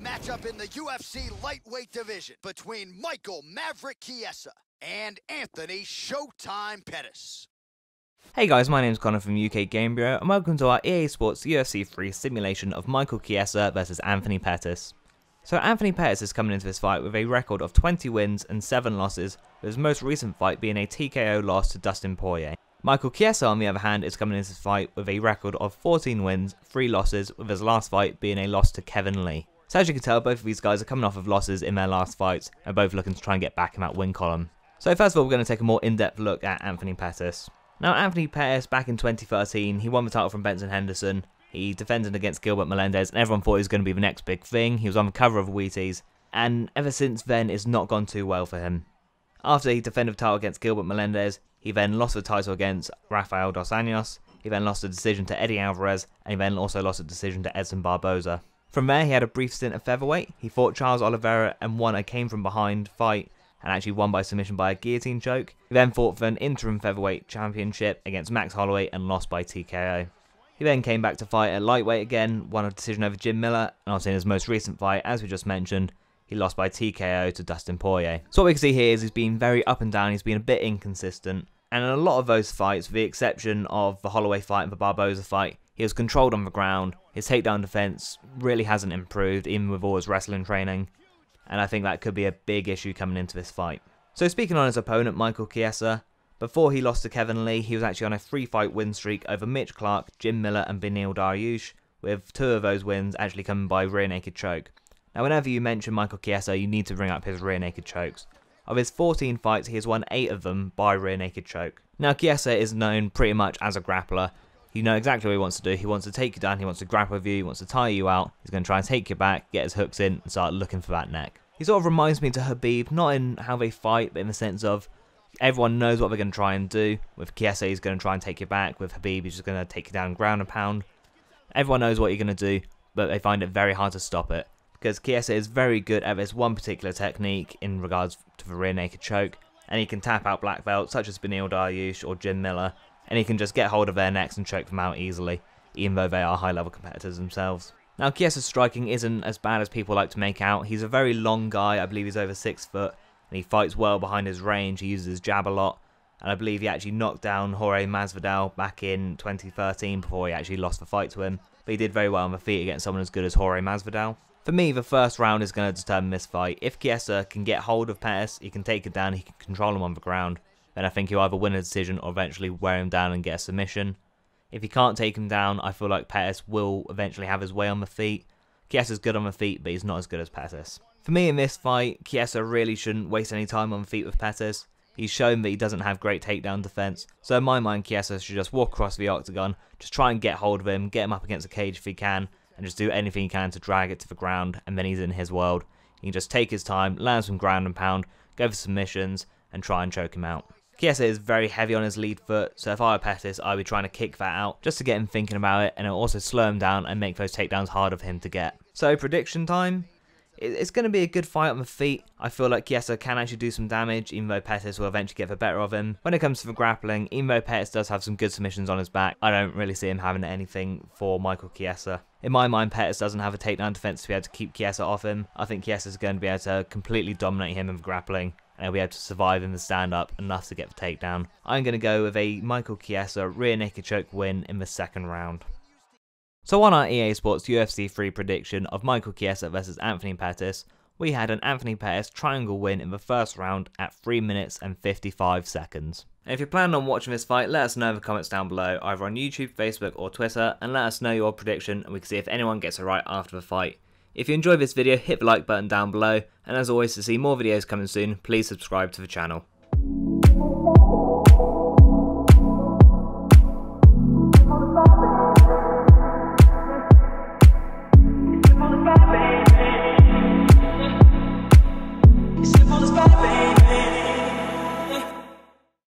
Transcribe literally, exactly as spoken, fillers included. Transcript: next a matchup in the U F C lightweight division between Michael Maverick Chiesa and Anthony Showtime Pettis. Hey guys, my name's Connor from U K Game Bureau and welcome to our E A Sports U F C three simulation of Michael Chiesa versus Anthony Pettis. So Anthony Pettis is coming into this fight with a record of twenty wins and seven losses, with his most recent fight being a T K O loss to Dustin Poirier. Michael Chiesa, on the other hand, is coming into this fight with a record of fourteen wins, three losses, with his last fight being a loss to Kevin Lee. So as you can tell, both of these guys are coming off of losses in their last fights and both looking to try and get back in that win column. So first of all, we're going to take a more in-depth look at Anthony Pettis. Now Anthony Pettis, back in twenty thirteen, he won the title from Benson Henderson. He defended against Gilbert Melendez and everyone thought he was going to be the next big thing. He was on the cover of Wheaties and ever since then it's not gone too well for him. After he defended the title against Gilbert Melendez, he then lost the title against Rafael Dos Anjos. He then lost the decision to Eddie Alvarez and he then also lost the decision to Edson Barboza. From there he had a brief stint at featherweight. He fought Charles Oliveira and won a came from behind fight and actually won by submission by a guillotine choke. He then fought for an interim featherweight championship against Max Holloway and lost by T K O. He then came back to fight at lightweight again, won a decision over Jim Miller, and also in his most recent fight, as we just mentioned, he lost by T K O to Dustin Poirier. So what we can see here is he's been very up and down, he's been a bit inconsistent, and in a lot of those fights, with the exception of the Holloway fight and the Barboza fight, he was controlled on the ground. His takedown defense really hasn't improved, even with all his wrestling training, and I think that could be a big issue coming into this fight. So speaking on his opponent, Michael Chiesa, before he lost to Kevin Lee, he was actually on a three-fight win streak over Mitch Clark, Jim Miller and Benil Dariush, with two of those wins actually coming by rear naked choke. Now whenever you mention Michael Chiesa, you need to bring up his rear naked chokes. Of his fourteen fights, he has won eight of them by rear naked choke. Now Chiesa is known pretty much as a grappler. You know exactly what he wants to do. He wants to take you down, he wants to grapple with you, he wants to tire you out. He's going to try and take you back, get his hooks in and start looking for that neck. He sort of reminds me to Khabib, not in how they fight, but in the sense of everyone knows what they're going to try and do. With Chiesa, he's going to try and take you back. With Khabib, he's just going to take you down ground and pound. Everyone knows what you're going to do, but they find it very hard to stop it. Because Chiesa is very good at this one particular technique in regards to the rear naked choke. And he can tap out black belts such as Benil Dariush or Jim Miller. And he can just get hold of their necks and choke them out easily, even though they are high level competitors themselves. Now Chiesa's striking isn't as bad as people like to make out. He's a very long guy, I believe he's over six foot. And he fights well behind his range, he uses his jab a lot, and I believe he actually knocked down Jorge Masvidal back in twenty thirteen before he actually lost the fight to him, but he did very well on the feet against someone as good as Jorge Masvidal. For me, the first round is going to determine this fight. If Chiesa can get hold of Pettis, he can take it down, he can control him on the ground, then I think he'll either win a decision or eventually wear him down and get a submission. If he can't take him down, I feel like Pettis will eventually have his way on the feet. Chiesa's good on the feet, but he's not as good as Pettis. For me in this fight, Chiesa really shouldn't waste any time on feet with Pettis. He's shown that he doesn't have great takedown defense, so in my mind Chiesa should just walk across the octagon, just try and get hold of him, get him up against a cage if he can, and just do anything he can to drag it to the ground, and then he's in his world. He can just take his time, land some ground and pound, go for submissions, and try and choke him out. Chiesa is very heavy on his lead foot, so if I were Pettis, I'd be trying to kick that out, just to get him thinking about it, and it'll also slow him down and make those takedowns harder for him to get. So prediction time? It's going to be a good fight on the feet. I feel like Chiesa can actually do some damage, even though Pettis will eventually get the better of him. When it comes to the grappling, even though Pettis does have some good submissions on his back, I don't really see him having anything for Michael Chiesa. In my mind, Pettis doesn't have a takedown defense to be able to keep Chiesa off him. I think Chiesa's going to be able to completely dominate him in the grappling, and he'll be able to survive in the stand-up enough to get the takedown. I'm going to go with a Michael Chiesa rear naked choke win in the second round. So on our E A Sports U F C three prediction of Michael Chiesa versus Anthony Pettis, we had an Anthony Pettis triangle win in the first round at three minutes and fifty-five seconds. And if you're planning on watching this fight, let us know in the comments down below, either on YouTube, Facebook or Twitter, and let us know your prediction and we can see if anyone gets it right after the fight. If you enjoyed this video, hit the like button down below, and as always, to see more videos coming soon, please subscribe to the channel.